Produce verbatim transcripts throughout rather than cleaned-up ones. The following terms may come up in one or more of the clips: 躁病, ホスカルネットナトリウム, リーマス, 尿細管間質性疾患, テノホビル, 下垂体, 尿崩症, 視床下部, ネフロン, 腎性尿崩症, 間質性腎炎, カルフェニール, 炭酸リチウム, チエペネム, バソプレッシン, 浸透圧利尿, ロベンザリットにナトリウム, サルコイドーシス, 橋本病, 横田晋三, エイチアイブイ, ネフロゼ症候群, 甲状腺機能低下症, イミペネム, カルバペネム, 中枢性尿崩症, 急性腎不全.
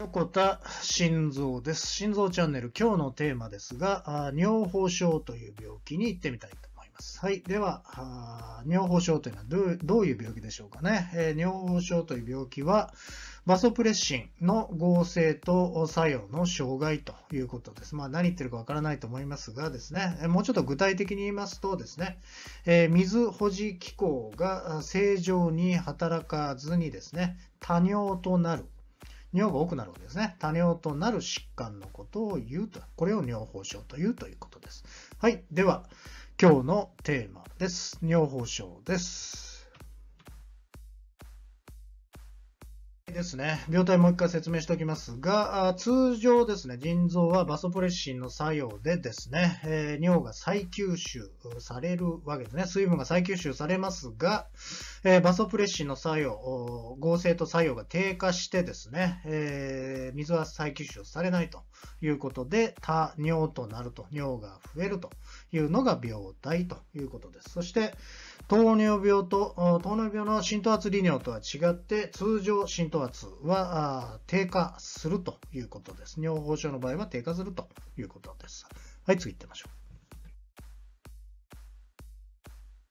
横田晋三です。晋三チャンネル、今日のテーマですが、尿崩症という病気に行ってみたいと思います。はい。では、尿崩症というのはどう、どういう病気でしょうかね。えー、尿崩症という病気は、バソプレッシンの合成と作用の障害ということです。まあ、何言ってるかわからないと思いますがですね、もうちょっと具体的に言いますとですね、えー、水保持機構が正常に働かずにですね、多尿となる。尿が多くなるわけですね。多尿となる疾患のことを言うと、これを尿崩症というということです。はい。では、今日のテーマです。尿崩症です。ですね。病態もう一回説明しておきますが、通常ですね、腎臓はバソプレッシンの作用でですね、えー、尿が再吸収されるわけですね。水分が再吸収されますが、えー、バソプレッシンの作用、合成と作用が低下してですね、えー、水は再吸収されないということで、多尿となると、尿が増えるというのが病態ということです。そして、糖尿病と、糖尿病の浸透圧利尿とは違って、通常浸透圧は低下するということです。尿崩症の場合は低下するということです。はい、次行ってみましょう。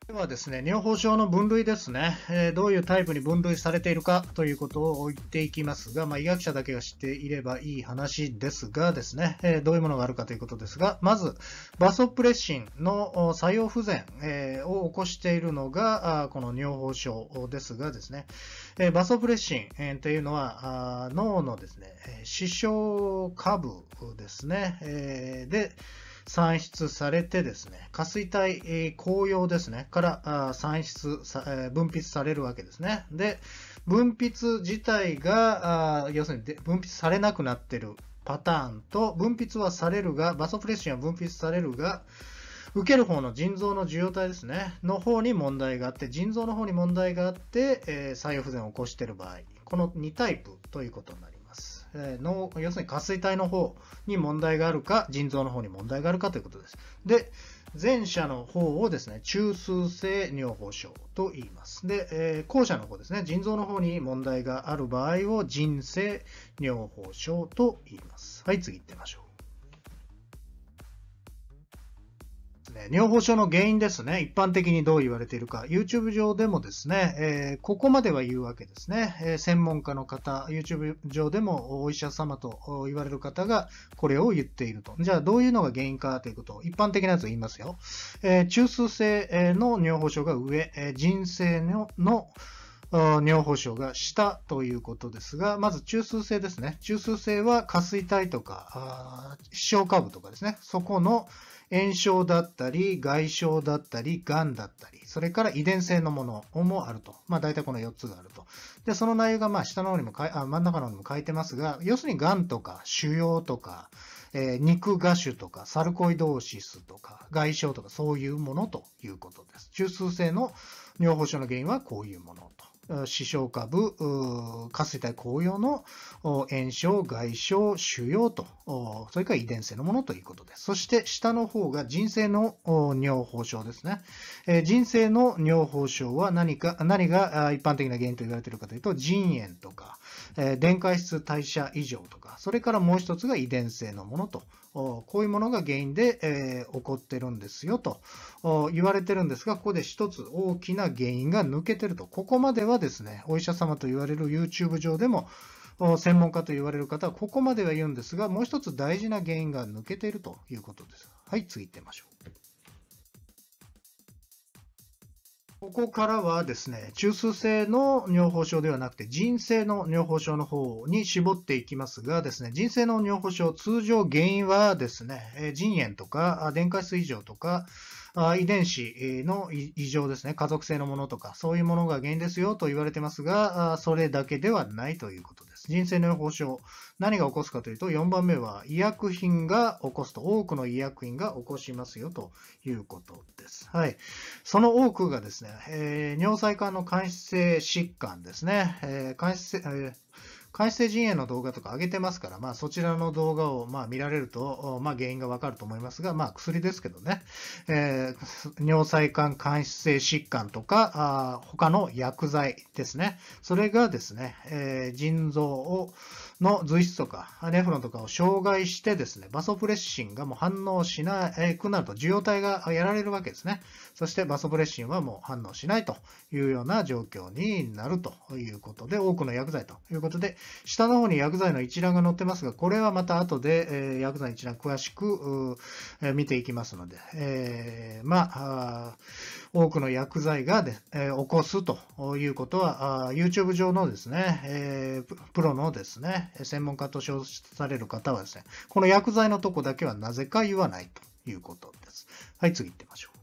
ではですね、尿崩症の分類ですね、えー、どういうタイプに分類されているかということを言っていきますが、まあ、医学者だけが知っていればいい話ですがですね、えー、どういうものがあるかということですが、まず、バソプレッシンの作用不全、えー、を起こしているのが、この尿崩症ですがですね、えー、バソプレッシン、えー、というのは、脳のですね、視床下部ですね、えー、で、産出されてですね、下垂体、えー、高揚ですね、から産出さ、えー、分泌されるわけですね。で、分泌自体が、要するに分泌されなくなっているパターンと、分泌はされるが、バソプレッシンは分泌されるが、受ける方の腎臓の受容体ですね、の方に問題があって、腎臓の方に問題があって、えー、作用不全を起こしている場合、このにタイプということになります。の要するに下垂体の方に問題があるか、腎臓の方に問題があるかということです。で、前者の方をですね、中枢性尿崩症と言います。で、えー、後者の方ですね、腎臓の方に問題がある場合を腎性尿崩症と言います。はい、次行ってみましょう。尿崩症の原因ですね、一般的にどう言われているか、YouTube 上でもですね、えー、ここまでは言うわけですね、えー、専門家の方、YouTube 上でもお医者様と言われる方がこれを言っていると、じゃあどういうのが原因かということを一般的なやつを言いますよ、えー、中枢性の尿崩症が上、えー、腎性の、の尿崩症が下ということですが、まず中枢性ですね。中枢性は下垂体とか、視床下部とかですね。そこの炎症だったり、外傷だったり、癌だったり、それから遺伝性のものもあると。まあ大体このよっつがあると。で、その内容がまあ下の方にもかいあ、真ん中の方にも書いてますが、要するに癌とか腫瘍とか、えー、肉芽腫とか、サルコイドーシスとか、外傷とか、そういうものということです。中枢性の尿崩症の原因はこういうものと。視床下部、下垂体高揚の炎症、外傷、腫瘍と、それから遺伝性のものということです。そして下の方が腎性の尿崩症ですね。腎性の尿崩症は何か、何が一般的な原因と言われているかというと、腎炎とか、電解質代謝異常とか、それからもう一つが遺伝性のものと、こういうものが原因で起こってるんですよと言われてるんですが、ここで一つ大きな原因が抜けてると。ここまではですね、お医者様と言われる YouTube 上でも専門家と言われる方はここまでは言うんですが、もう一つ大事な原因が抜けているということです。はい、次行ってみましょう。ここからはですね、中枢性の尿崩症ではなくて、腎性の尿崩症の方に絞っていきますがですね、腎性の尿崩症、通常原因はですね、腎炎とか、電解質異常とか、遺伝子の異常ですね、家族性のものとか、そういうものが原因ですよと言われてますが、それだけではないということです。腎性の尿崩症、何が起こすかというと、よんばんめは医薬品が起こすと、多くの医薬品が起こしますよということです。はい。その多くがですね、えー、尿細管の間質性疾患ですね、えー間質性えー、改正陣営の動画とか上げてますから、まあ、そちらの動画をまあ見られると、まあ、原因がわかると思いますが、まあ、薬ですけどね、えー、尿細管間質性疾患とか、あ他の薬剤ですね、それがですね、えー、腎臓をの髄質とかネフロンとかを障害してですね、バソプレッシンがもう反応しなくなると、受容体がやられるわけですね。そしてバソプレッシンはもう反応しないというような状況になるということで、多くの薬剤ということで、下の方に薬剤の一覧が載ってますが、これはまた後で薬剤の一覧詳しく見ていきますので、えー、まあ、多くの薬剤がで起こすということは、YouTube 上のですね、プロのですね、専門家と称される方はですね、この薬剤のとこだけはなぜか言わないということです。はい、次行ってみましょう。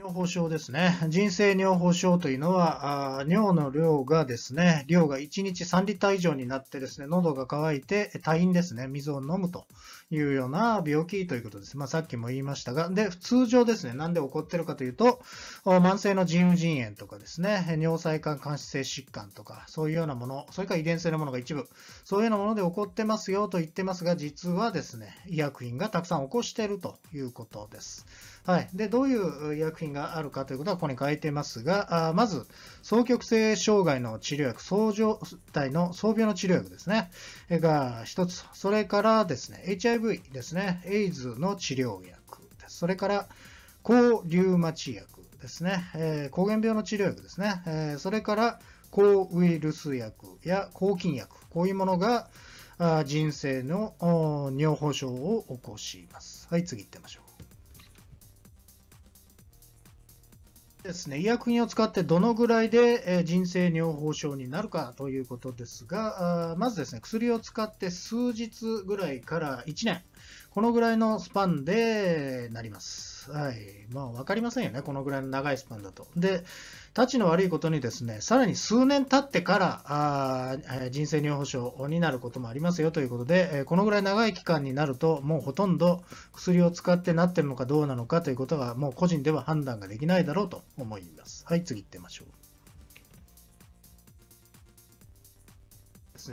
尿崩症ですね。腎性尿崩症というのは、尿の量がですね、量がいちにちさんリッター以上になってですね、喉が渇いて多飲ですね、水を飲むというような病気ということです。まあ、さっきも言いましたが、で、通常ですね、なんで起こってるかというと、慢性の腎盂腎炎とかですね、尿細管間質性疾患とか、そういうようなもの、それから遺伝性のものが一部、そういうようなもので起こってますよと言ってますが、実はですね、医薬品がたくさん起こしているということです。はい。で、どういう医薬品があるかということはここに書いてますが、まず、双極性障害の治療薬、躁状態の躁病の治療薬ですね、が一つ、それからですね、エイチアイブイ ですね、エイズの治療薬です、それから抗リウマチ薬ですね、膠原病の治療薬ですね、それから抗ウイルス薬や抗菌薬、こういうものが腎性の尿崩症を起こします。はい、次行ってみましょう。ですね、医薬品を使ってどのぐらいで腎性尿崩症になるかということですが、まずですね、薬を使って数日ぐらいからいちねん、このぐらいのスパンでなります。はい。まあ、わかりませんよね、このぐらいの長いスパンだと。で、たちの悪いことにですね、さらに数年経ってから腎性尿崩症になることもありますよということで、このぐらい長い期間になると、もうほとんど薬を使ってなってるのかどうなのかということは、もう個人では判断ができないだろうと思います。はい、次行ってみましょう。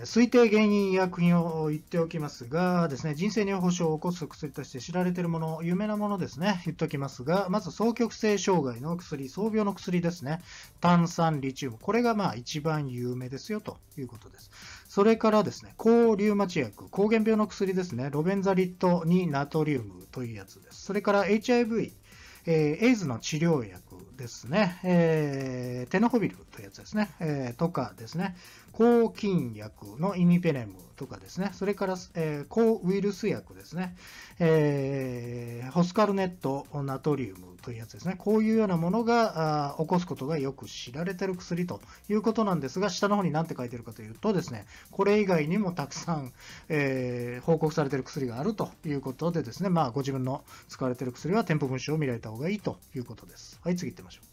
推定原因医薬品を言っておきますがですね、腎性尿崩症を起こす薬として知られているもの、有名なものですね、言っておきますが、まず双極性障害の薬、躁病の薬ですね、炭酸リチウム、これがまあ一番有名ですよということです。それからですね、抗リウマチ薬、膠原病の薬ですね、ロベンザリットにナトリウムというやつです。それから エイチアイブイ、えー、エイズの治療薬ですね、えー、テノホビルというやつですね、えー、とかですね、抗菌薬のイミペネムとかですね、それから、えー、抗ウイルス薬ですね、えー、ホスカルネットナトリウムというやつですね、こういうようなものが起こすことがよく知られている薬ということなんですが、下の方に何て書いてるかというとですね、これ以外にもたくさん、えー、報告されている薬があるということでですね、まあ、ご自分の使われている薬は添付文書を見られた方がいいということです。はい、次行ってみましょう。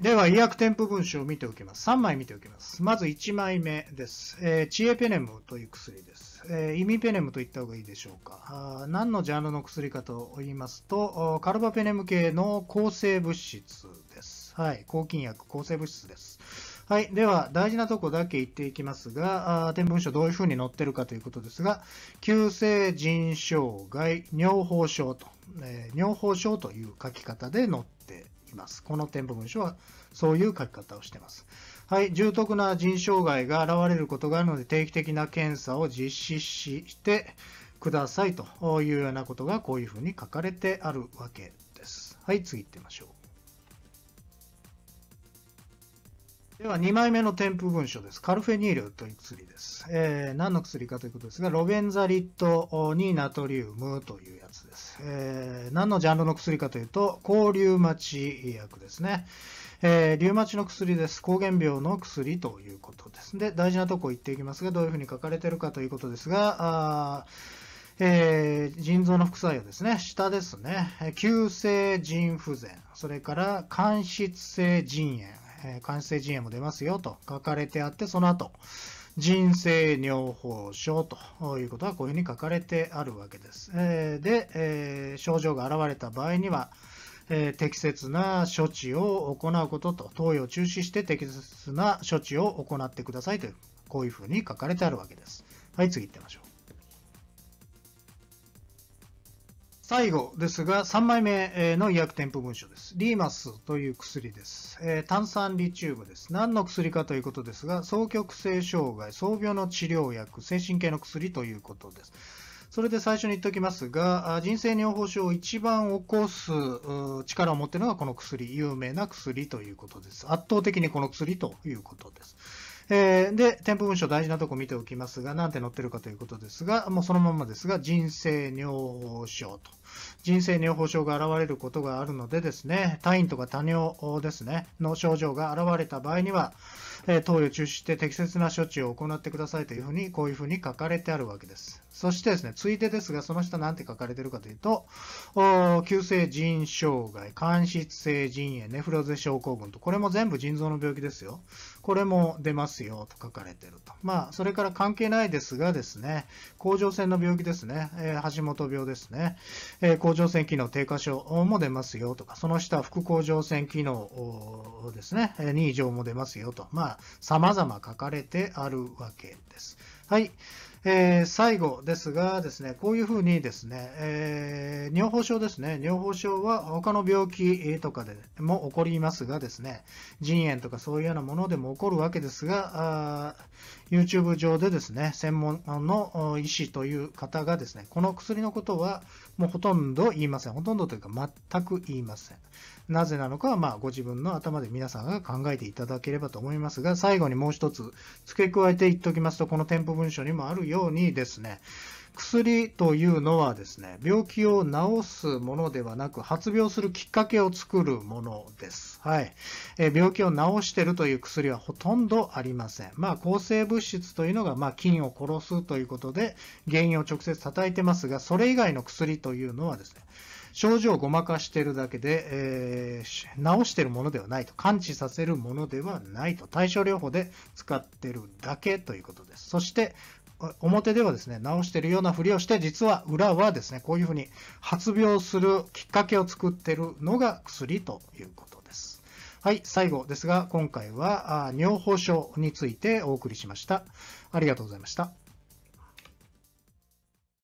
では、医薬添付文書を見ておきます。さんまい見ておきます。まずいちまいめです。えー、チエペネムという薬です。えー、イミペネムと言った方がいいでしょうか。あ何のジャンルの薬かと言いますと、カルバペネム系の抗生物質です。はい、抗菌薬、抗生物質です。はい。では、大事なとこだけ言っていきますが、添付文書どういうふうに載ってるかということですが、急性腎障害、尿崩症と、えー、尿崩症という書き方で載っています。この添付文書はそういう書き方をしています。はい。重篤な腎障害が現れることがあるので、定期的な検査を実施してくださいというようなことが、こういうふうに書かれてあるわけです。はい。次行ってみましょう。ではにまいめの添付文書です。カルフェニールという薬です。えー、何の薬かということですが、ロベンザリットにナトリウムというやつです。えー、何のジャンルの薬かというと、抗リウマチ薬ですね。えー、リウマチの薬です。膠原病の薬ということです。で、大事なところを言っていきますが、どういうふうに書かれているかということですが、あえー、腎臓の副作用ですね、下ですね、急性腎不全、それから間質性腎炎。間質性腎炎も出ますよと書かれてあって、その後、腎性尿崩症ということはこういうふうに書かれてあるわけです。で、症状が現れた場合には、えー、適切な処置を行うことと、投与を中止して適切な処置を行ってくださいという、こういうふうに書かれてあるわけです。はい、次行ってみましょう。最後ですが、さんまいめの医薬添付文書です。リーマスという薬です。えー、炭酸リチウムです。何の薬かということですが、双極性障害、双病の治療薬、精神系の薬ということです。それで最初に言っておきますが、腎性尿崩症を一番起こす力を持っているのがこの薬、有名な薬ということです。圧倒的にこの薬ということです。えー、で、添付文書大事なところ見ておきますが、何て載ってるかということですが、もうそのままですが、腎性尿崩症と。腎性尿崩症が現れることがあるのでですね、退院とか多尿ですね、の症状が現れた場合には、えー、投与を中止して適切な処置を行ってくださいというふうに、こういうふうに書かれてあるわけです。そしてですね、ついでですが、その下何て書かれているかというと、急性腎障害、間質性腎炎、ネフロゼ症候群と、これも全部腎臓の病気ですよ。これも出ますよと書かれていると。まあ、それから関係ないですがですね、甲状腺の病気ですね、えー、橋本病ですね、えー、甲状腺機能低下症も出ますよとか、その下、副甲状腺機能ですね、に以上も出ますよと、まあ、様々書かれてあるわけです。はい。えー、最後ですがですね、こういうふうにですね、えー、尿崩症ですね、尿崩症は他の病気とかでも起こりますがですね、腎炎とかそういうようなものでも起こるわけですが、YouTube 上でですね、専門の医師という方がですね、この薬のことはもうほとんど言いません。ほとんどというか全く言いません。なぜなのかは、まあ、ご自分の頭で皆さんが考えていただければと思いますが、最後にもう一つ付け加えて言っておきますと、この添付文書にもあるようにですね、薬というのはですね、病気を治すものではなく、発病するきっかけを作るものです。はい。えー、病気を治しているという薬はほとんどありません。まあ、抗生物質というのが、まあ、菌を殺すということで、原因を直接叩いてますが、それ以外の薬というのはですね、症状をごまかしているだけで、えー、治しているものではないと、完治させるものではないと、対症療法で使っているだけということです。そして、表ではですね、治しているようなふりをして、実は裏はですね、こういうふうに発病するきっかけを作っているのが薬ということです。はい、最後ですが、今回は尿崩症についてお送りしました。ありがとうございました。